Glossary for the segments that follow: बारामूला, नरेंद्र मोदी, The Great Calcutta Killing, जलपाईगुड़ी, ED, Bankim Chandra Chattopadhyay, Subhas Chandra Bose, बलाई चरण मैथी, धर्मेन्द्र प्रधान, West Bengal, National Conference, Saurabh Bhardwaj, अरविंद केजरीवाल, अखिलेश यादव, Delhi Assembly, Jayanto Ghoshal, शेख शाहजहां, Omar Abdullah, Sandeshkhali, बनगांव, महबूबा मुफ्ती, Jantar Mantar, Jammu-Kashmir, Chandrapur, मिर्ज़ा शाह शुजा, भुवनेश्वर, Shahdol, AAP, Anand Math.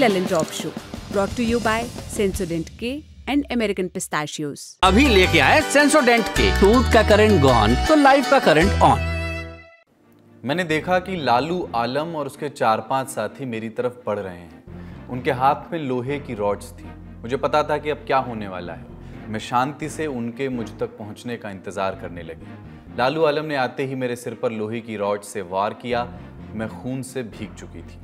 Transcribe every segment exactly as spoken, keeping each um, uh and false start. Lallantop show brought to you by Sensodyne के and American pistachios. अभी लेके आए सेंसोडेंट के, दूध का करंट गॉन तो लाइफ का करंट ऑन। मैंने देखा कि लालू आलम और उसके चार पांच साथी मेरी तरफ बढ़ रहे हैं। उनके हाथ में लोहे की रॉड्स थी। मुझे पता था कि अब क्या होने वाला है। मैं शांति से उनके मुझ तक पहुंचने का इंतजार करने लगी। लालू आलम ने आते ही मेरे सिर पर लोहे की रॉड से वार किया। मैं खून से भीग चुकी थी।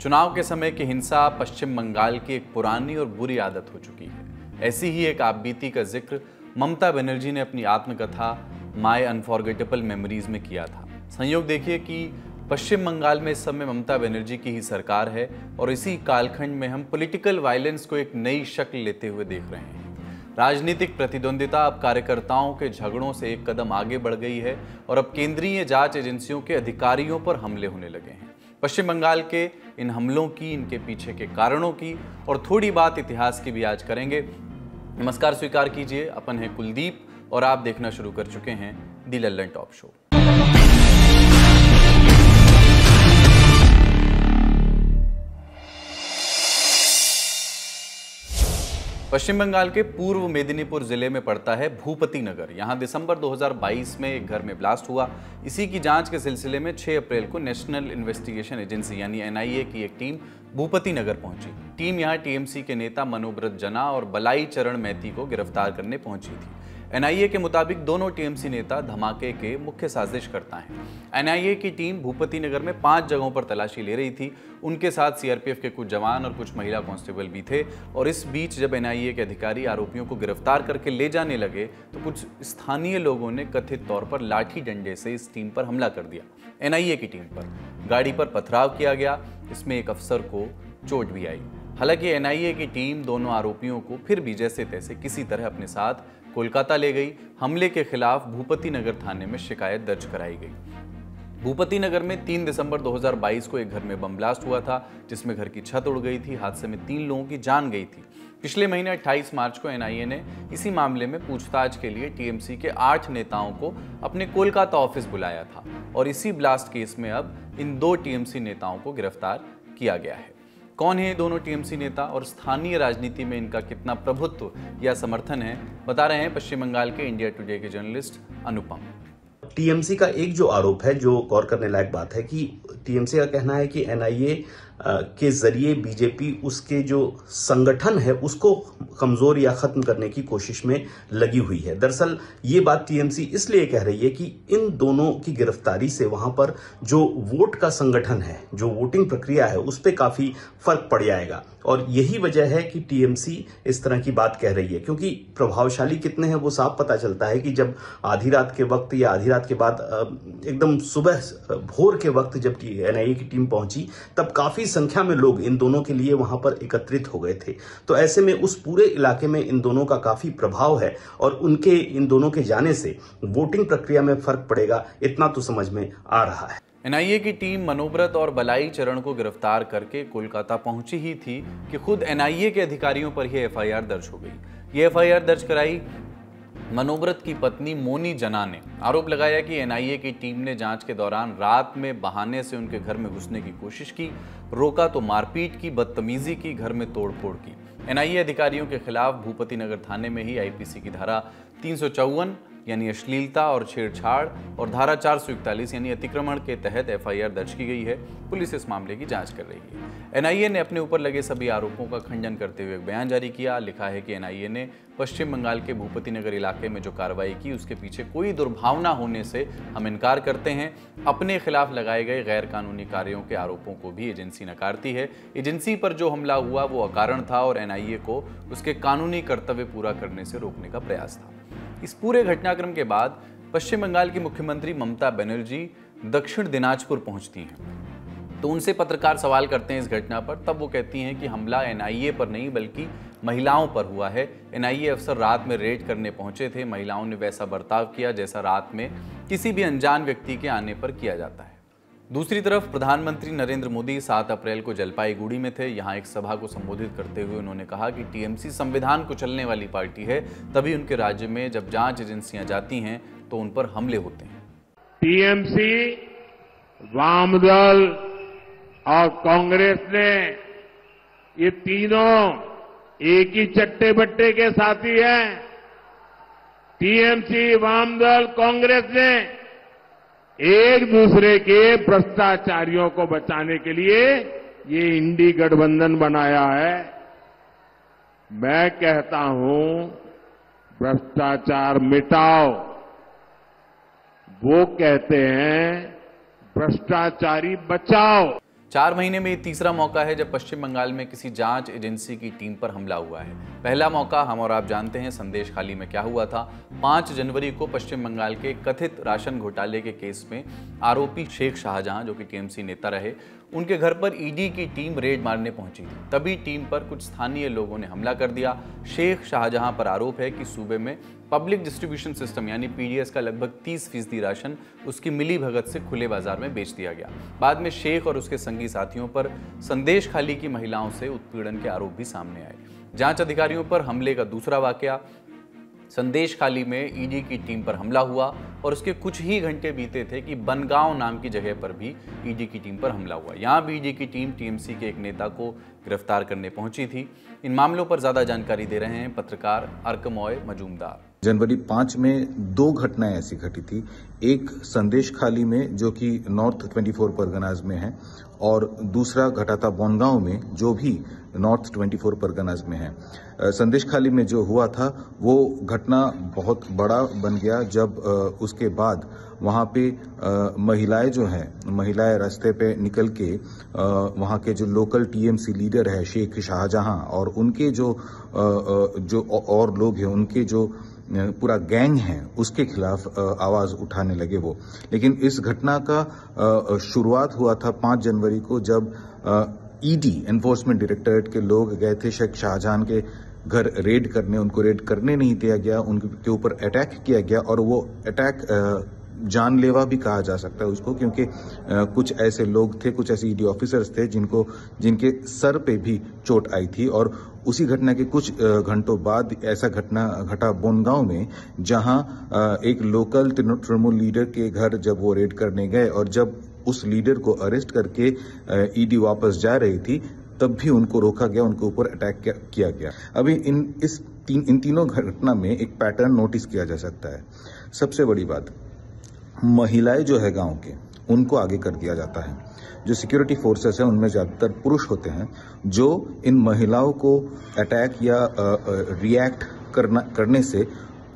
चुनाव के समय की हिंसा पश्चिम बंगाल की एक पुरानी और बुरी आदत हो चुकी है। ऐसी ही एक आपबीती का जिक्र ममता बनर्जी ने अपनी आत्मकथा माय अनफॉरगेटेबल मेमोरीज में किया था। संयोग देखिए कि पश्चिम बंगाल में इस समय ममता बनर्जी की ही सरकार है और इसी कालखंड में हम पॉलिटिकल वायलेंस को एक नई शक्ल लेते हुए देख रहे हैं। राजनीतिक प्रतिद्वंदिता अब कार्यकर्ताओं के झगड़ों से एक कदम आगे बढ़ गई है और अब केंद्रीय जांच एजेंसियों के अधिकारियों पर हमले होने लगे हैं। पश्चिम बंगाल के इन हमलों की, इनके पीछे के कारणों की और थोड़ी बात इतिहास की भी आज करेंगे। नमस्कार, स्वीकार कीजिए, अपन है कुलदीप और आप देखना शुरू कर चुके हैं द लल्लनटॉप शो। पश्चिम बंगाल के पूर्व मेदिनीपुर जिले में पड़ता है भूपति नगर। यहाँ दिसंबर दो हज़ार बाईस में एक घर में ब्लास्ट हुआ। इसी की जांच के सिलसिले में छह अप्रैल को नेशनल इन्वेस्टिगेशन एजेंसी यानी एन आई ए की एक टीम भूपति नगर पहुंची। टीम यहाँ टी एम सी के नेता मनोव्रत जना और बलाई चरण मैथी को गिरफ्तार करने पहुंची थी। एन आई ए के मुताबिक दोनों टी एम सी नेता धमाके के मुख्य साजिशकर्ता हैं। एन आई ए की टीम भूपति नगर में पांच जगहों पर तलाशी ले रही थी। उनके साथ सी आर पी एफ के कुछ जवान और कुछ महिला कांस्टेबल भी थे। और इस बीच जब एन आई ए के अधिकारी आरोपियों को गिरफ्तार करके ले जाने लगे तो कुछ स्थानीय लोगों ने कथित तौर पर लाठी डंडे से इस टीम पर हमला कर दिया। एन आई ए की टीम पर गाड़ी पर पथराव किया गया। इसमें एक अफसर को चोट भी आई। हालांकि एन आई ए की टीम दोनों आरोपियों को फिर भी जैसे तैसे किसी तरह अपने साथ कोलकाता ले गई। हमले के खिलाफ भूपति नगर थाने में शिकायत दर्ज कराई गई। भूपति नगर में तीन दिसंबर दो हज़ार बाईस को एक घर में बम ब्लास्ट हुआ था जिसमें घर की छत उड़ गई थी। हादसे में तीन लोगों की जान गई थी। पिछले महीने अट्ठाईस मार्च को एन आई ए ने इसी मामले में पूछताछ के लिए टी एम सी के आठ नेताओं को अपने कोलकाता ऑफिस बुलाया था और इसी ब्लास्ट केस में अब इन दो टी एम सी नेताओं को गिरफ्तार किया गया है। कौन है दोनों टी एम सी नेता और स्थानीय राजनीति में इनका कितना प्रभुत्व या समर्थन है, बता रहे हैं पश्चिम बंगाल के इंडिया टुडे के journalist Anupam. T M C का एक जो आरोप है जो गौर करने लायक बात है कि टी एम सी का कहना है कि एन आई ए के जरिए बी जे पी उसके जो संगठन है उसको कमजोर या खत्म करने की कोशिश में लगी हुई है। दरअसल ये बात टी एम सी इसलिए कह रही है कि इन दोनों की गिरफ्तारी से वहां पर जो वोट का संगठन है, जो वोटिंग प्रक्रिया है, उस पर काफी फर्क पड़ जाएगा। और यही वजह है कि टी एम सी इस तरह की बात कह रही है, क्योंकि प्रभावशाली कितने हैं वो साफ पता चलता है कि जब आधी रात के वक्त या आधी रात के बाद एकदम सुबह भोर के वक्त जब एन आई ए की टीम पहुंची तब काफी संख्या में लोग इन दोनों के लिए वहां पर एकत्रित हो गए थे। तो ऐसे में उस पूरे इलाके में इन दोनों का काफी प्रभाव है और उनके इन दोनों के जाने से वोटिंग प्रक्रिया में फर्क पड़ेगा, इतना तो समझ में आ रहा है। एन आई ए की टीम मनोव्रत और बलाई चरण को गिरफ्तार करके कोलकाता पहुंची ही थी कि खुद एन आई ए के अधिकारियों पर यह एफ आई आर दर्ज हो गई। ये एफ आई आर दर्ज कराई मनोव्रत की पत्नी मोनी जना ने। आरोप लगाया कि एन आई ए की टीम ने जांच के दौरान रात में बहाने से उनके घर में घुसने की कोशिश की, रोका तो मारपीट की, बदतमीजी की, घर में तोड़फोड़ की। एन आई ए अधिकारियों के खिलाफ भूपति नगर थाने में ही आई पी सी की धारा तीन सौ चौवन यानी अश्लीलता और छेड़छाड़ और धारा चार सौ इकतालीस यानी अतिक्रमण के तहत एफ आई आर दर्ज की गई है। पुलिस इस मामले की जांच कर रही है। एन आई ए ने अपने ऊपर लगे सभी आरोपों का खंडन करते हुए एक बयान जारी किया। लिखा है कि एन आई ए ने पश्चिम बंगाल के भूपति नगर इलाके में जो कार्रवाई की उसके पीछे कोई दुर्भावना होने से हम इनकार करते हैं। अपने खिलाफ लगाए गए गैर कानूनी कार्यों के आरोपों को भी एजेंसी नकारती है। एजेंसी पर जो हमला हुआ वो अकारण था और एन आई ए को उसके कानूनी कर्तव्य पूरा करने से रोकने का प्रयास था। इस पूरे घटनाक्रम के बाद पश्चिम बंगाल की मुख्यमंत्री ममता बनर्जी दक्षिण दिनाजपुर पहुंचती हैं तो उनसे पत्रकार सवाल करते हैं इस घटना पर। तब वो कहती हैं कि हमला एन आई ए पर नहीं बल्कि महिलाओं पर हुआ है। एन आई ए अफसर रात में रेड करने पहुंचे थे। महिलाओं ने वैसा बर्ताव किया जैसा रात में किसी भी अनजान व्यक्ति के आने पर किया जाता है। दूसरी तरफ प्रधानमंत्री नरेंद्र मोदी सात अप्रैल को जलपाईगुड़ी में थे। यहाँ एक सभा को संबोधित करते हुए उन्होंने कहा कि टी एम सी संविधान को चलने वाली पार्टी है, तभी उनके राज्य में जब जांच एजेंसियां जाती हैं तो उन पर हमले होते हैं। टी एम सी, वामदल और कांग्रेस ने ये तीनों एक ही चट्टे बट्टे के साथी हैं। टीएमसी, वामदल, कांग्रेस ने एक दूसरे के भ्रष्टाचारियों को बचाने के लिए ये इंडी गठबंधन बनाया है। मैं कहता हूं भ्रष्टाचार मिटाओ, वो कहते हैं भ्रष्टाचारी बचाओ। चार महीने में ये तीसरा मौका है जब पश्चिम बंगाल में किसी जांच एजेंसी की टीम पर हमला हुआ है। पहला मौका हम और आप जानते हैं संदेशखाली में क्या हुआ था। पाँच जनवरी को पश्चिम बंगाल के कथित राशन घोटाले के केस में आरोपी शेख शाहजहां, जो कि टीएमसी नेता रहे, उनके घर पर ईडी की टीम रेड मारने पहुंची थी। तभी टीम पर कुछ स्थानीय लोगों ने हमला कर दिया। शेख शाहजहां पर आरोप है कि सूबे में पब्लिक डिस्ट्रीब्यूशन सिस्टम यानी पीडीएस का लगभग तीस फीसदी राशन उसकी मिली भगत से खुले बाजार में बेच दिया गया। बाद में शेख और उसके संगी साथियों पर संदेशखाली की महिलाओं से उत्पीड़न के आरोप भी सामने आए। जांच अधिकारियों पर हमले का दूसरा वाकया, संदेशखाली में ईडी की टीम पर हमला हुआ और उसके कुछ ही घंटे बीते थे कि बनगांव नाम की जगह पर भी ईडी की टीम पर हमला हुआ। यहाँ भी ईडी की टीम टीएमसी के एक नेता को गिरफ्तार करने पहुंची थी। इन मामलों पर ज्यादा जानकारी दे रहे हैं पत्रकार अरकमॉय मजूमदार। जनवरी पाँच में दो घटनाएं ऐसी घटी थी, एक संदेशखाली में जो कि नॉर्थ चौबीस परगनाज में है और दूसरा घटा था बनगांव में जो भी नॉर्थ चौबीस परगनाज में है। संदेशखाली में जो हुआ था वो घटना बहुत बड़ा बन गया जब उसके बाद वहाँ पे महिलाएं जो हैं महिलाएं रास्ते पे निकल के वहाँ के जो लोकल टीएमसी लीडर है शेख शाहजहां और उनके जो जो और लोग हैं उनके जो पूरा गैंग है उसके खिलाफ आवाज उठाने लगे वो। लेकिन इस घटना का शुरुआत हुआ था पाँच जनवरी को जब ईडी एनफोर्समेंट डायरेक्टोरेट के लोग गए थे शेख शाहजहां के घर रेड करने। उनको रेड करने नहीं दिया गया, उनके ऊपर अटैक किया गया और वो अटैक जानलेवा भी कहा जा सकता है उसको, क्योंकि कुछ ऐसे लोग थे, कुछ ऐसे ईडी ऑफिसर्स थे जिनको जिनके सर पे भी चोट आई थी। और उसी घटना के कुछ घंटों बाद ऐसा घटना घटा बोनगांव में जहां एक लोकल तृणमूल लीडर के घर जब वो रेड करने गए और जब उस लीडर को अरेस्ट करके ईडी वापस जा रही थी तब भी उनको रोका गया, उनके ऊपर अटैक किया गया। अभी इन इस तीन इन तीनों घटना में एक पैटर्न नोटिस किया जा सकता है। सबसे बड़ी बात, महिलाएं जो है गांव के उनको आगे कर दिया जाता है। जो सिक्योरिटी फोर्सेस हैं उनमें ज़्यादातर पुरुष होते हैं जो इन महिलाओं को अटैक या रिएक्ट करना करने से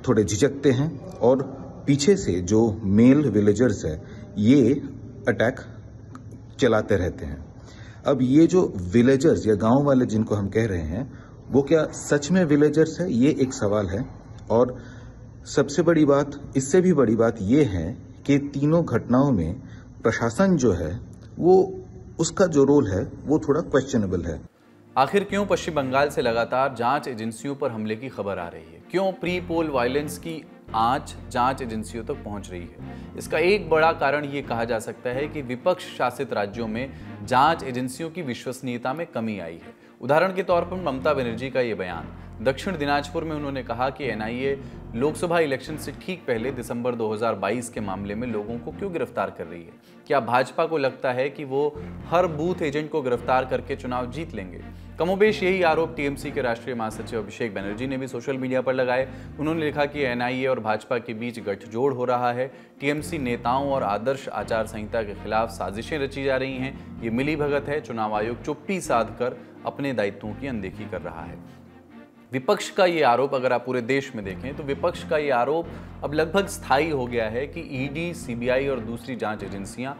थोड़े झिझकते हैं और पीछे से जो मेल विलेजर्स है ये अटैक चलाते रहते हैं। अब ये जो विलेजर्स या गांव वाले जिनको हम कह रहे हैं वो क्या सच में विलेजर्स है, ये एक सवाल है। और सबसे बड़ी बात, इससे भी बड़ी बात यह है कि तीनों घटनाओं में प्रशासन जो है वो उसका जो रोल है वो थोड़ा क्वेश्चनेबल है। आखिर क्यों पश्चिम बंगाल से लगातार जांच एजेंसियों पर हमले की खबर आ रही है? क्यों प्री पोल वायलेंस की आंच जांच एजेंसियों तक पहुंच रही है? इसका एक बड़ा कारण ये कहा जा सकता है कि विपक्ष शासित राज्यों में जांच एजेंसियों की विश्वसनीयता में कमी आई है। उदाहरण के तौर पर ममता बनर्जी का ये बयान, दक्षिण दिनाजपुर में उन्होंने कहा कि एनआईए लोकसभा इलेक्शन से ठीक पहले दिसंबर दो हज़ार बाईस के मामले में लोगों को क्यों गिरफ्तार कर रही है? क्या भाजपा को लगता है कि वो हर बूथ एजेंट को गिरफ्तार करके चुनाव जीत लेंगे? कमोबेश यही आरोप टीएमसी के राष्ट्रीय महासचिव अभिषेक बनर्जी ने भी सोशल मीडिया पर लगाए। उन्होंने लिखा कि एनआईए और भाजपा के बीच गठजोड़ हो रहा है, टीएमसी नेताओं और आदर्श आचार संहिता के खिलाफ साजिशें रची जा रही हैं, ये मिलीभगत है, चुनाव आयोग चुप्पी साध कर अपने दायित्वों की अनदेखी कर रहा है। विपक्ष का ये आरोप, अगर आप पूरे देश में देखें तो विपक्ष का ये आरोप अब लगभग स्थायी हो गया है कि ईडी, सीबीआई और दूसरी जांच एजेंसियां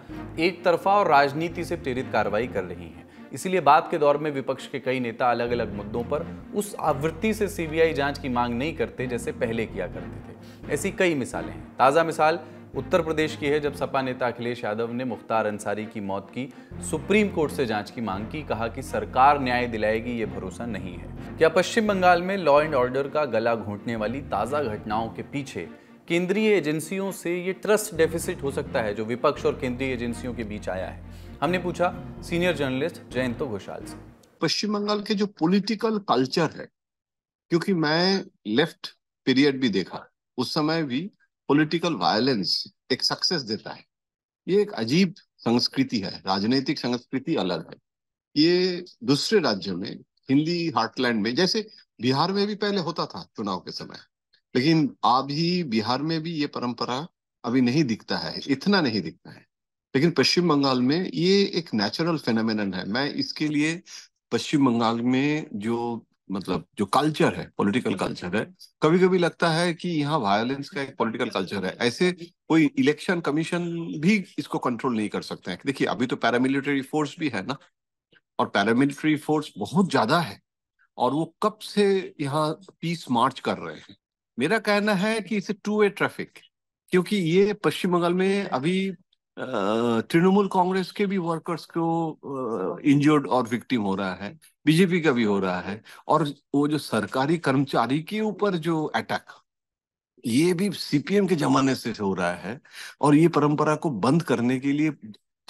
एक तरफा और राजनीति से प्रेरित कार्रवाई कर रही हैं। इसीलिए बाद के दौर में विपक्ष के कई नेता अलग अलग मुद्दों पर उस आवृत्ति से सीबीआई जांच की मांग नहीं करते जैसे पहले किया करते थे। ऐसी कई मिसालें हैं। ताज़ा मिसाल उत्तर प्रदेश की है, जब सपा नेता अखिलेश यादव ने मुख्तार अंसारी की मौत की सुप्रीम कोर्ट से जांच की मांग की, कहा कि सरकार न्याय दिलाएगी ये भरोसा नहीं है। क्या पश्चिम बंगाल में लॉ एंड ऑर्डर का गला घोंटने वाली ताज़ा घटनाओं के पीछे केंद्रीय एजेंसियों से ये ट्रस्ट डेफिसिट हो सकता है जो विपक्ष और केंद्रीय एजेंसियों के बीच आया है? हमने पूछा सीनियर जर्नलिस्ट जयंतो घोषाल से। पश्चिम बंगाल के जो पॉलिटिकल कल्चर है, क्योंकि मैं लेफ्ट पीरियड भी देखा, उस समय भी पॉलिटिकल वायलेंस एक सक्सेस देता है। ये एक अजीब संस्कृति है, राजनीतिक संस्कृति अलग है। ये दूसरे राज्यों में हिंदी हार्टलैंड में, जैसे बिहार में भी पहले होता था चुनाव के समय, लेकिन अभी बिहार में भी ये परंपरा अभी नहीं दिखता है, इतना नहीं दिखता है, लेकिन पश्चिम बंगाल में ये एक नेचुरल फेनोमेनन है। मैं इसके लिए पश्चिम बंगाल में जो मतलब जो कल्चर है, पॉलिटिकल कल्चर है, कभी कभी लगता है कि यहाँ वायलेंस का एक पॉलिटिकल कल्चर है। ऐसे कोई इलेक्शन कमीशन भी इसको कंट्रोल नहीं कर सकते हैं। देखिए अभी तो पैरामिलिट्री फोर्स भी है ना, और पैरामिलिट्री फोर्स बहुत ज्यादा है, और वो कब से यहाँ पीस मार्च कर रहे हैं। मेरा कहना है कि इसे टू वे ट्रैफिक, क्योंकि ये पश्चिम बंगाल में अभी तृणमूल कांग्रेस के भी वर्कर्स को इंजर्ड और विक्टिम हो रहा है, बीजेपी का भी हो रहा है, और वो जो सरकारी कर्मचारी के ऊपर जो अटैक, ये भी सीपीएम के जमाने से हो रहा है। और ये परंपरा को बंद करने के लिए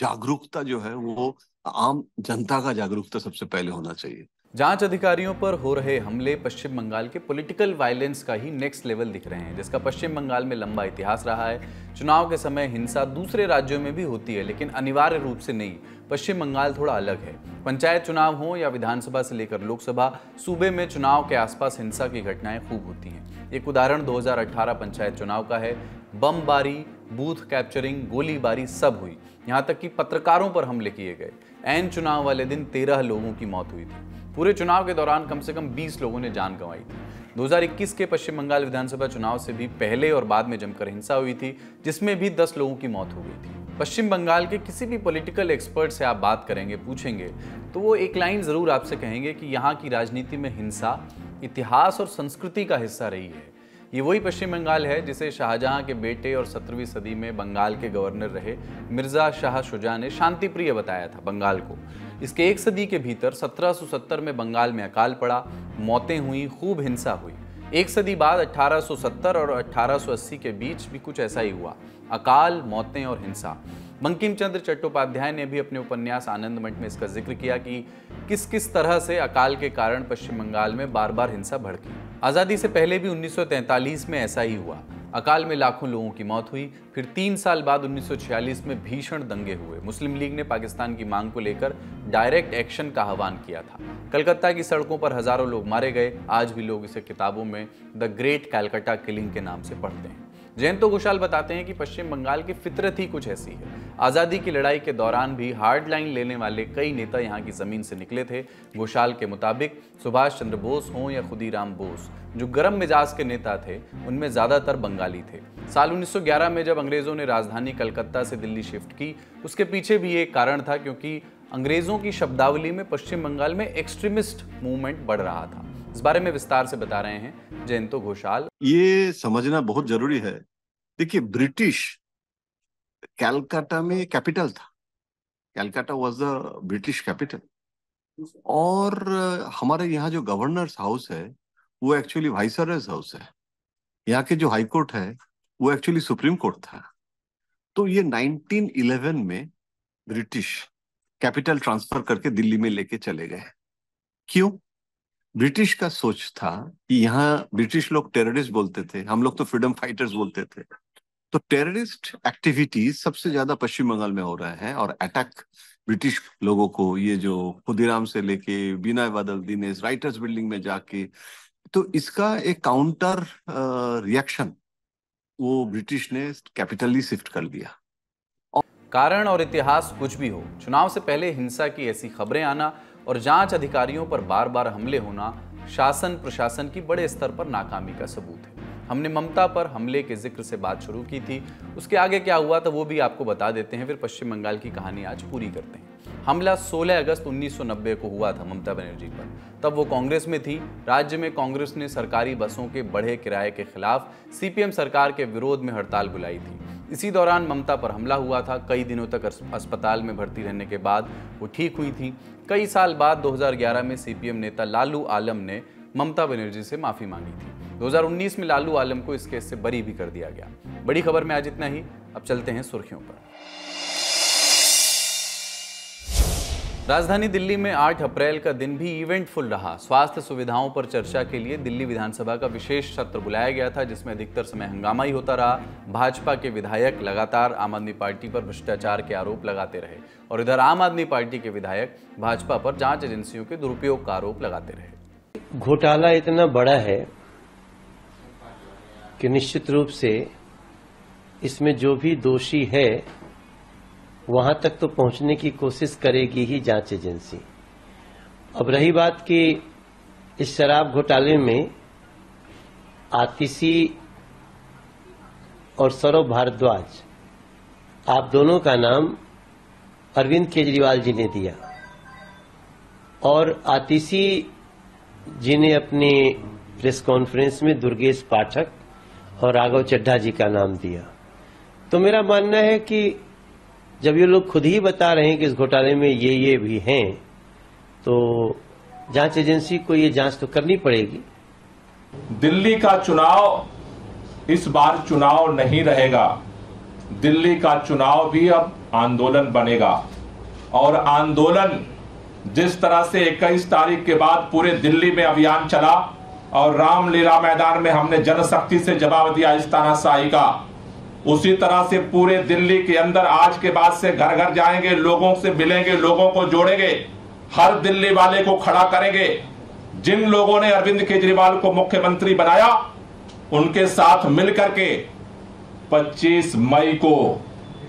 जागरूकता जो है वो आम जनता का जागरूकता सबसे पहले होना चाहिए। जांच अधिकारियों पर हो रहे हमले पश्चिम बंगाल के पॉलिटिकल वायलेंस का ही नेक्स्ट लेवल दिख रहे हैं, जिसका पश्चिम बंगाल में लंबा इतिहास रहा है। चुनाव के समय हिंसा दूसरे राज्यों में भी होती है, लेकिन अनिवार्य रूप से नहीं। पश्चिम बंगाल थोड़ा अलग है। पंचायत चुनाव हो या विधानसभा से लेकर लोकसभा, सूबे में चुनाव के आसपास हिंसा की घटनाएं खूब होती हैं। एक उदाहरण दो हज़ार अठारह पंचायत चुनाव का है। बमबारी, बूथ कैप्चरिंग, गोलीबारी सब हुई, यहाँ तक कि पत्रकारों पर हमले किए गए। ऐन चुनाव वाले दिन तेरह लोगों की मौत हुई थी। पूरे चुनाव के दौरान कम से कम बीस लोगों ने जान गंवाई थी। दो हज़ार इक्कीस के पश्चिम बंगाल विधानसभा चुनाव से भी पहले और बाद में जमकर हिंसा हुई थी, जिसमें भी दस लोगों की मौत हो गई थी। पश्चिम बंगाल के किसी भी पॉलिटिकल एक्सपर्ट से आप बात करेंगे, पूछेंगे, तो वो एक लाइन ज़रूर आपसे कहेंगे कि यहाँ की राजनीति में हिंसा इतिहास और संस्कृति का हिस्सा रही है। ये वही पश्चिम बंगाल है जिसे शाहजहां के बेटे और सत्रहवीं सदी में बंगाल के गवर्नर रहे मिर्ज़ा शाह शुजा ने शांतिप्रिय बताया था बंगाल को। इसके एक सदी के भीतर सत्रह सौ सत्तर में बंगाल में अकाल पड़ा, मौतें हुई, खूब हिंसा हुई। एक सदी बाद अठारह सौ सत्तर और अठारह सौ अस्सी के बीच भी कुछ ऐसा ही हुआ, अकाल, मौतें और हिंसा। बंकिम चंद्र चट्टोपाध्याय ने भी अपने उपन्यास आनंद मठ में इसका जिक्र किया कि किस किस तरह से अकाल के कारण पश्चिम बंगाल में बार बार हिंसा भड़की। आज़ादी से पहले भी उन्नीस सौ तैंतालीस में ऐसा ही हुआ। अकाल में लाखों लोगों की मौत हुई। फिर तीन साल बाद उन्नीस सौ छियालीस में भीषण दंगे हुए। मुस्लिम लीग ने पाकिस्तान की मांग को लेकर डायरेक्ट एक्शन का आह्वान किया था। कलकत्ता की सड़कों पर हज़ारों लोग मारे गए। आज भी लोग इसे किताबों में द ग्रेट कैलकाटा किलिंग के नाम से पढ़ते हैं। जयंतो घोषाल बताते हैं कि पश्चिम बंगाल की फितरत ही कुछ ऐसी है। आज़ादी की लड़ाई के दौरान भी हार्ड लाइन लेने वाले कई नेता यहाँ की ज़मीन से निकले थे। घोषाल के मुताबिक सुभाष चंद्र बोस हों या खुदीराम बोस, जो गर्म मिजाज के नेता थे, उनमें ज़्यादातर बंगाली थे। साल उन्नीस सौ ग्यारह में जब अंग्रेज़ों ने राजधानी कलकत्ता से दिल्ली शिफ्ट की, उसके पीछे भी एक कारण था, क्योंकि अंग्रेज़ों की शब्दावली में पश्चिम बंगाल में एक्सट्रीमिस्ट मूवमेंट बढ़ रहा था। इस बारे में विस्तार से बता रहे हैं जयंतो घोषाल। ये समझना बहुत जरूरी है। देखिए ब्रिटिश कलकत्ता में कैपिटल था, Calcutta was the British capital, और हमारे यहाँ जो गवर्नर्स हाउस है वो एक्चुअली वाइसरायज हाउस है। यहाँ के जो हाई कोर्ट है वो एक्चुअली सुप्रीम कोर्ट था। तो ये नाइनटीन इलेवन में ब्रिटिश कैपिटल ट्रांसफर करके दिल्ली में लेके चले गए। क्यों? ब्रिटिश का सोच था कि यहाँ ब्रिटिश लोग टेररिस्ट बोलते थे, हम लोग तो फ्रीडम फाइटर्स बोलते थे। तो टेररिस्ट एक्टिविटीज सबसे ज्यादा पश्चिम बंगाल में हो रहे हैं, और अटैक ब्रिटिश लोगों को, ये जो खुदीराम से लेके बिना बदल दिनेश राइटर्स बिल्डिंग में जाके, तो इसका एक काउंटर रिएक्शन वो ब्रिटिश ने कैपिटली शिफ्ट कर दिया। कारण और इतिहास कुछ भी हो, चुनाव से पहले हिंसा की ऐसी खबरें आना और जांच अधिकारियों पर बार बार हमले होना शासन प्रशासन की बड़े स्तर पर नाकामी का सबूत है। हमने ममता पर हमले के जिक्र से बात शुरू की थी, उसके आगे क्या हुआ तो वो भी आपको बता देते हैं, फिर पश्चिम बंगाल की कहानी आज पूरी करते हैं। हमला सोलह अगस्त उन्नीस सौ नब्बे को हुआ था ममता बनर्जी पर। तब वो कांग्रेस में थी। राज्य में कांग्रेस ने सरकारी बसों के बढ़े किराए के खिलाफ सीपीएम सरकार के विरोध में हड़ताल बुलाई थी। इसी दौरान ममता पर हमला हुआ था। कई दिनों तक अस्पताल में भर्ती रहने के बाद वो ठीक हुई थी। कई साल बाद दो हज़ार ग्यारह में सीपीएम नेता लालू आलम ने ममता बनर्जी से माफ़ी मांगी थी। दो हज़ार उन्नीस में लालू आलम को इस केस से बरी भी कर दिया गया। बड़ी खबर में आज इतना ही। अब चलते हैं सुर्खियों पर। राजधानी दिल्ली में आठ अप्रैल का दिन भी इवेंटफुल रहा। स्वास्थ्य सुविधाओं पर चर्चा के लिए दिल्ली विधानसभा का विशेष सत्र बुलाया गया था, जिसमें अधिकतर समय हंगामा ही होता रहा। भाजपा के विधायक लगातार आम आदमी पार्टी पर भ्रष्टाचार के आरोप लगाते रहे और इधर आम आदमी पार्टी के विधायक भाजपा पर जांच एजेंसियों के दुरुपयोग का आरोप लगाते रहे। घोटाला इतना बड़ा है कि निश्चित रूप से इसमें जो भी दोषी है वहां तक तो पहुंचने की कोशिश करेगी ही जांच एजेंसी। अब रही बात कि इस शराब घोटाले में आतिशी और सौरभ भारद्वाज, आप दोनों का नाम अरविंद केजरीवाल जी ने दिया और आतिशी जी ने अपने प्रेस कॉन्फ्रेंस में दुर्गेश पाठक और राघव चड्ढा जी का नाम दिया। तो मेरा मानना है कि जब ये लोग खुद ही बता रहे हैं कि इस घोटाले में ये ये भी हैं, तो जांच एजेंसी को ये जांच तो करनी पड़ेगी। दिल्ली का चुनाव इस बार चुनाव नहीं रहेगा, दिल्ली का चुनाव भी अब आंदोलन बनेगा। और आंदोलन जिस तरह से इक्कीस तारीख के बाद पूरे दिल्ली में अभियान चला और रामलीला मैदान में हमने जनशक्ति से जवाब दिया इस तरह तानाशाही का, उसी तरह से पूरे दिल्ली के अंदर आज के बाद से घर घर जाएंगे, लोगों से मिलेंगे, लोगों को जोड़ेंगे, हर दिल्ली वाले को खड़ा करेंगे। जिन लोगों ने अरविंद केजरीवाल को मुख्यमंत्री बनाया उनके साथ मिलकर के पच्चीस मई को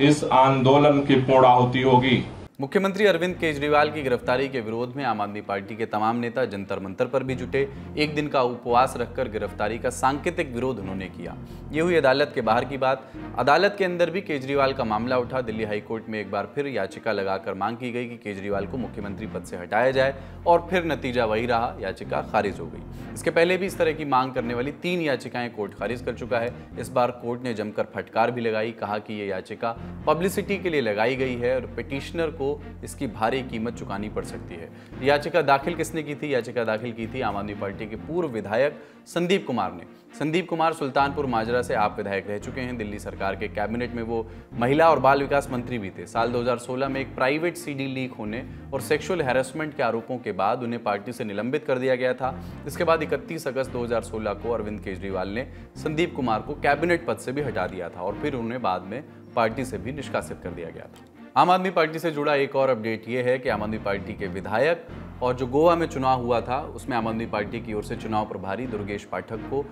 इस आंदोलन की पूर्णाहुति होगी। मुख्यमंत्री अरविंद केजरीवाल की गिरफ्तारी के विरोध में आम आदमी पार्टी के तमाम नेता जंतर मंतर पर भी जुटे। एक दिन का उपवास रखकर गिरफ्तारी का सांकेतिक विरोध उन्होंने किया। ये हुई अदालत के बाहर की बात। अदालत के अंदर भी केजरीवाल का मामला उठा। दिल्ली हाईकोर्ट में एक बार फिर याचिका लगाकर मांग की गई कि केजरीवाल को मुख्यमंत्री पद से हटाया जाए और फिर नतीजा वही रहा, याचिका खारिज हो गई। इसके पहले भी इस तरह की मांग करने वाली तीन याचिकाएं कोर्ट खारिज कर चुका है। इस बार कोर्ट ने जमकर फटकार भी लगाई, कहा कि ये याचिका पब्लिसिटी के लिए लगाई गई है और पिटिशनर को इसकी भारी कीमत चुकानी पड़ सकती है। याचिका दाखिल किसने की थी? याचिका दाखिल की थी आम आदमी पार्टी के पूर्व विधायक संदीप कुमार ने। संदीप कुमार सुल्तानपुर माजरा से आप विधायक रह चुके हैं। दिल्ली सरकार के कैबिनेट में वो महिला और बाल विकास मंत्री भी थे। साल दो हज़ार सोलह में एक प्राइवेट सीडी लीक होने और सेक्सुअल हैरेसमेंट के आरोपों के बाद उन्हें पार्टी से निलंबित कर दिया गया था। इसके बाद इकतीस अगस्त दो हज़ार सोलह को अरविंद केजरीवाल ने संदीप कुमार को कैबिनेट पद से भी हटा दिया था और फिर उन्हें बाद में पार्टी से भी निष्कासित कर दिया गया था। आम आदमी पार्टी से जुड़ा एक और अपडेट ये है कि आम आदमी पार्टी के विधायक और जो गोवा में चुनाव हुआ था उसमें आम आदमी पार्टी की ओर से चुनाव प्रभारी दुर्गेश पाठक को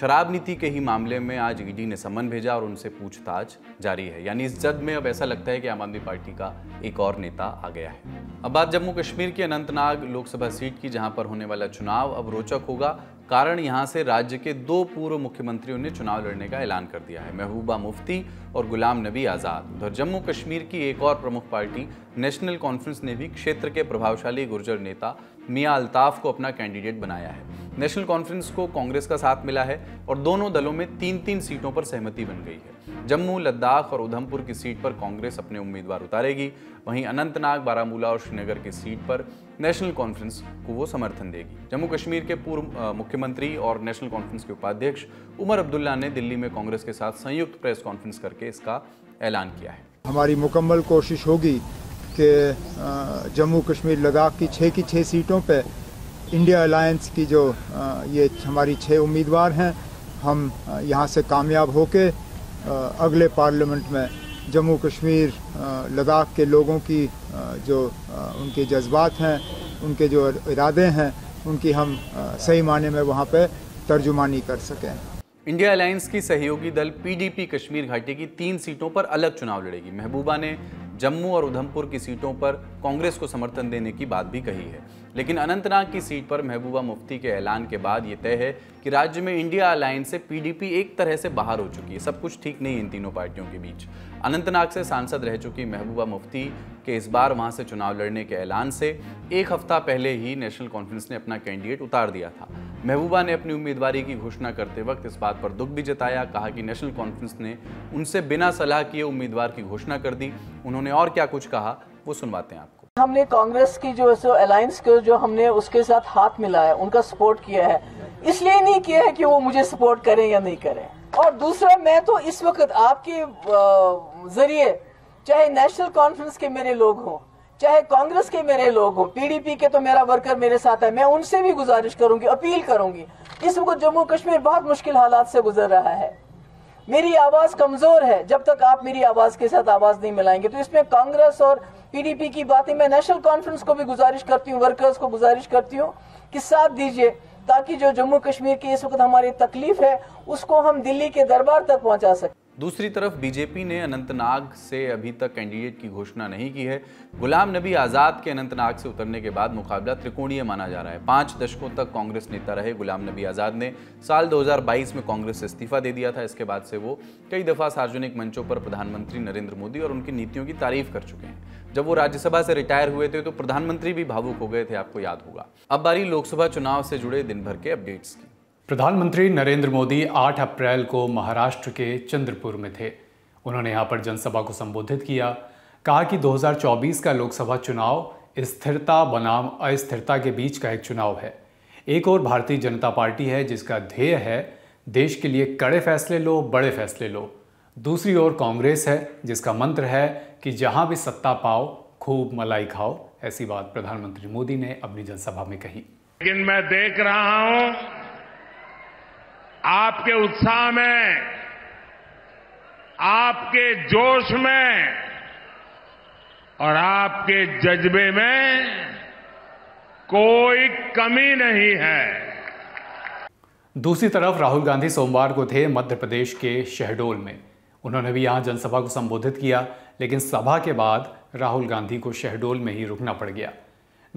शराब नीति के ही मामले में आज ईडी ने सम्मन भेजा और उनसे पूछताछ जारी है। यानी इस जद में अब ऐसा लगता है कि आम आदमी पार्टी का एक और नेता आ गया है। अब बात जम्मू कश्मीर की अनंतनाग लोकसभा सीट की, जहां पर होने वाला चुनाव अब रोचक होगा। कारण यहां से राज्य के दो पूर्व मुख्यमंत्रियों ने चुनाव लड़ने का ऐलान कर दिया है, महबूबा मुफ्ती और गुलाम नबी आज़ाद। उधर जम्मू कश्मीर की एक और प्रमुख पार्टी नेशनल कॉन्फ्रेंस ने भी क्षेत्र के प्रभावशाली गुर्जर नेता मियां अल्ताफ को अपना कैंडिडेट बनाया है। नेशनल कॉन्फ्रेंस को कांग्रेस का साथ मिला है और दोनों दलों में तीन तीन सीटों पर सहमति बन गई है। जम्मू, लद्दाख और उधमपुर की सीट पर कांग्रेस अपने उम्मीदवार उतारेगी, वहीं अनंतनाग, बारामूला और श्रीनगर की सीट पर नेशनल कॉन्फ्रेंस को वो समर्थन देगी। जम्मू कश्मीर के पूर्व मुख्यमंत्री और नेशनल कॉन्फ्रेंस के उपाध्यक्ष उमर अब्दुल्ला ने दिल्ली में कांग्रेस के साथ संयुक्त प्रेस कॉन्फ्रेंस करके इसका ऐलान किया है। हमारी मुकम्मल कोशिश होगी कि जम्मू कश्मीर लद्दाख की छः की छः सीटों पे इंडिया अलायंस की जो ये हमारी छः उम्मीदवार हैं, हम यहाँ से कामयाब होके अगले पार्लियामेंट में जम्मू कश्मीर लद्दाख के लोगों की जो उनके जज्बात हैं, उनके जो इरादे हैं, उनकी हम सही माने में वहाँ पे तर्जुमानी कर सकें। इंडिया अलायंस की सहयोगी दल पीडीपी कश्मीर घाटी की तीन सीटों पर अलग चुनाव लड़ेगी। महबूबा ने जम्मू और उधमपुर की सीटों पर कांग्रेस को समर्थन देने की बात भी कही है, लेकिन अनंतनाग की सीट पर महबूबा मुफ्ती के ऐलान के बाद ये तय है कि राज्य में इंडिया अलायंस से पीडीपी एक तरह से बाहर हो चुकी है। सब कुछ ठीक नहीं इन तीनों पार्टियों के बीच। अनंतनाग से सांसद रह चुकी महबूबा मुफ्ती के इस बार वहां से चुनाव लड़ने के ऐलान से एक हफ्ता पहले ही नेशनल कॉन्फ्रेंस ने अपना कैंडिडेट उतार दिया था। महबूबा ने अपनी उम्मीदवारी की घोषणा करते वक्त इस बात पर दुख भी जताया, कहा कि नेशनल कॉन्फ्रेंस ने उनसे बिना सलाह किए उम्मीदवार की घोषणा कर दी। उन्होंने और क्या कुछ कहा वो सुनवाते हैं आपको। हमने कांग्रेस की जो सो अलायंस को जो हमने उसके साथ हाथ मिलाया, उनका सपोर्ट किया है, इसलिए नहीं किया है कि वो मुझे सपोर्ट करें या नहीं करें। और दूसरा, मैं तो इस वक्त आपके जरिए, चाहे नेशनल कॉन्फ्रेंस के मेरे लोग हों, चाहे कांग्रेस के मेरे लोग हो, पीडीपी के तो मेरा वर्कर मेरे साथ है, मैं उनसे भी गुजारिश करूंगी, अपील करूंगी। इस वक्त जम्मू कश्मीर बहुत मुश्किल हालात से गुजर रहा है, मेरी आवाज कमजोर है। जब तक आप मेरी आवाज के साथ आवाज नहीं मिलाएंगे तो इसमें कांग्रेस और पीडीपी की बातें, मैं नेशनल कॉन्फ्रेंस को भी गुजारिश करती हूँ, वर्कर्स को गुजारिश करती हूँ कि साथ दीजिए, ताकि जो जम्मू कश्मीर की इस वक्त हमारी तकलीफ है उसको हम दिल्ली के दरबार तक पहुंचा सकें। दूसरी तरफ बीजेपी ने अनंतनाग से अभी तक कैंडिडेट की घोषणा नहीं की है। गुलाम नबी आज़ाद के अनंतनाग से उतरने के बाद मुकाबला त्रिकोणीय माना जा रहा है। पाँच दशकों तक कांग्रेस नेता रहे गुलाम नबी आज़ाद ने साल दो हज़ार बाईस में कांग्रेस से इस्तीफा दे दिया था। इसके बाद से वो कई दफ़ा सार्वजनिक मंचों पर प्रधानमंत्री नरेंद्र मोदी और उनकी नीतियों की तारीफ कर चुके हैं। जब वो राज्यसभा से रिटायर हुए थे तो प्रधानमंत्री भी भावुक हो गए थे, आपको याद होगा। अब बारी लोकसभा चुनाव से जुड़े दिन भर के अपडेट्स की। प्रधानमंत्री नरेंद्र मोदी आठ अप्रैल को महाराष्ट्र के चंद्रपुर में थे। उन्होंने यहाँ पर जनसभा को संबोधित किया। कहा कि दो हज़ार चौबीस का लोकसभा चुनाव स्थिरता बनाम अस्थिरता के बीच का एक चुनाव है। एक और भारतीय जनता पार्टी है जिसका ध्येय है देश के लिए कड़े फैसले लो, बड़े फैसले लो। दूसरी ओर कांग्रेस है जिसका मंत्र है कि जहां भी सत्ता पाओ खूब मलाई खाओ। ऐसी बात प्रधानमंत्री मोदी ने अपनी जनसभा में कही। लेकिन मैं देख रहा हूं आपके उत्साह में, आपके जोश में और आपके जज्बे में कोई कमी नहीं है। दूसरी तरफ राहुल गांधी सोमवार को थे मध्य प्रदेश के शहडोल में। उन्होंने भी यहाँ जनसभा को संबोधित किया, लेकिन सभा के बाद राहुल गांधी को शहडोल में ही रुकना पड़ गया।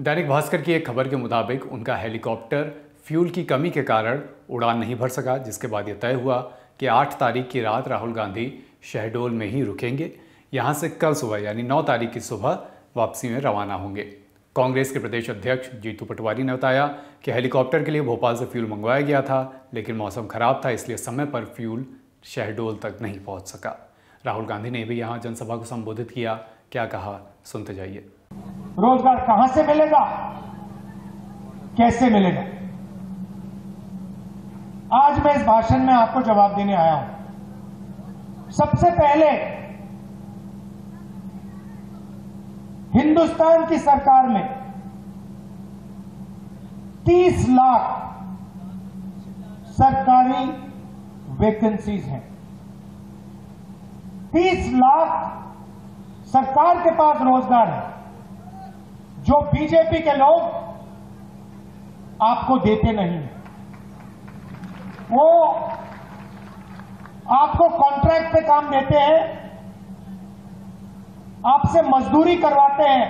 दैनिक भास्कर की एक खबर के मुताबिक उनका हेलीकॉप्टर फ्यूल की कमी के कारण उड़ान नहीं भर सका, जिसके बाद ये तय हुआ कि आठ तारीख की रात राहुल गांधी शहडोल में ही रुकेंगे। यहाँ से कल सुबह यानी नौ तारीख की सुबह वापसी में रवाना होंगे। कांग्रेस के प्रदेश अध्यक्ष जीतू पटवारी ने बताया कि हेलीकॉप्टर के लिए भोपाल से फ्यूल मंगवाया गया था, लेकिन मौसम खराब था इसलिए समय पर फ्यूल शहडोल तक नहीं पहुंच सका। राहुल गांधी ने भी यहाँ जनसभा को संबोधित किया। क्या कहा, सुनते जाइए। रोजगार कहां से मिलेगा, कैसे मिलेगा, आज मैं इस भाषण में आपको जवाब देने आया हूं। सबसे पहले हिंदुस्तान की सरकार में तीस लाख सरकारी वैकेंसीज हैं। तीस लाख सरकार के पास रोजगार है जो बीजेपी के लोग आपको देते नहीं हैं। वो आपको कॉन्ट्रैक्ट पे काम देते हैं, आपसे मजदूरी करवाते हैं,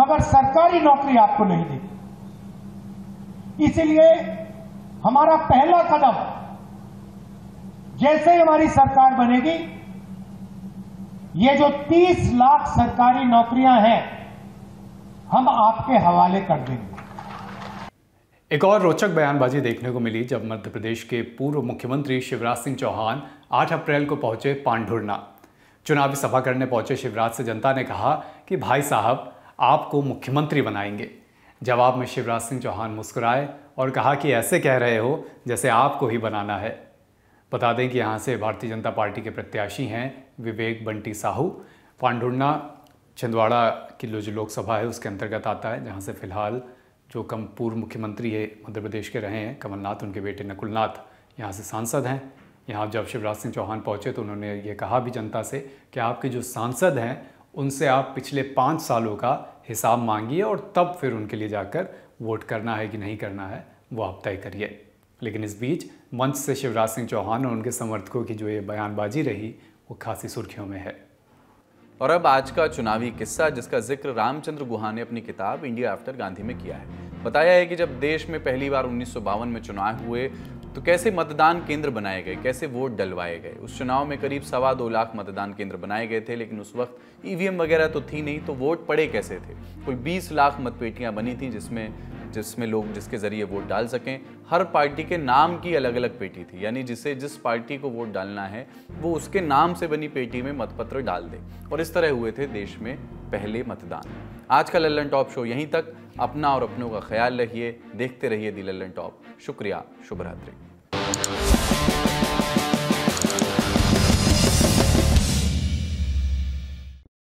मगर सरकारी नौकरी आपको नहीं देती। इसीलिए हमारा पहला कदम, जैसे ही हमारी सरकार बनेगी, ये जो तीस लाख सरकारी नौकरियां हैं हम आपके हवाले कर देंगे। एक और रोचक बयानबाजी देखने को मिली जब मध्य प्रदेश के पूर्व मुख्यमंत्री शिवराज सिंह चौहान आठ अप्रैल को पहुंचे पांडुर्ना। चुनावी सभा करने पहुंचे शिवराज से जनता ने कहा कि भाई साहब आपको मुख्यमंत्री बनाएंगे। जवाब में शिवराज सिंह चौहान मुस्कुराए और कहा कि ऐसे कह रहे हो जैसे आपको ही बनाना है। बता दें कि यहाँ से भारतीय जनता पार्टी के प्रत्याशी हैं विवेक बंटी साहू। पांडुर्ना छिंदवाड़ा की जो लोकसभा है उसके अंतर्गत आता है, जहाँ से फिलहाल जो कम पूर्व मुख्यमंत्री है मध्य प्रदेश के रहे हैं कमलनाथ, उनके बेटे नकुलनाथ यहाँ से सांसद हैं। यहाँ जब शिवराज सिंह चौहान पहुँचे तो उन्होंने ये कहा भी जनता से कि आपके जो सांसद हैं उनसे आप पिछले पाँच सालों का हिसाब मांगिए और तब फिर उनके लिए जाकर वोट करना है कि नहीं करना है वो आप तय करिए। लेकिन इस बीच मंच से शिवराज सिंह चौहान और उनके समर्थकों की जो ये बयानबाजी रही वो खासी सुर्खियों में है। और अब आज का चुनावी किस्सा, जिसका जिक्र रामचंद्र गुहा ने अपनी किताब इंडिया आफ्टर गांधी में किया है। बताया है कि जब देश में पहली बार उन्नीस सौ बावन में चुनाव हुए तो कैसे मतदान केंद्र बनाए गए, कैसे वोट डलवाए गए। उस चुनाव में करीब सवा दो लाख मतदान केंद्र बनाए गए थे, लेकिन उस वक्त ईवीएम वगैरह तो थी नहीं, तो वोट पड़े कैसे थे। कोई बीस लाख मतपेटियां बनी थी जिसमें जिसमें लोग जिसके जरिए वोट डाल सकें। हर पार्टी के नाम की अलग अलग पेटी थी, यानी जिसे जिस पार्टी को वोट डालना है वो उसके नाम से बनी पेटी में मतपत्र डाल दे। और इस तरह हुए थे देश में पहले मतदान। आज का लल्लन टॉप शो यहीं तक। अपना और अपनों का ख्याल रखिए, देखते रहिए द लल्लन टॉप। शुक्रिया, शुभ रात्रि।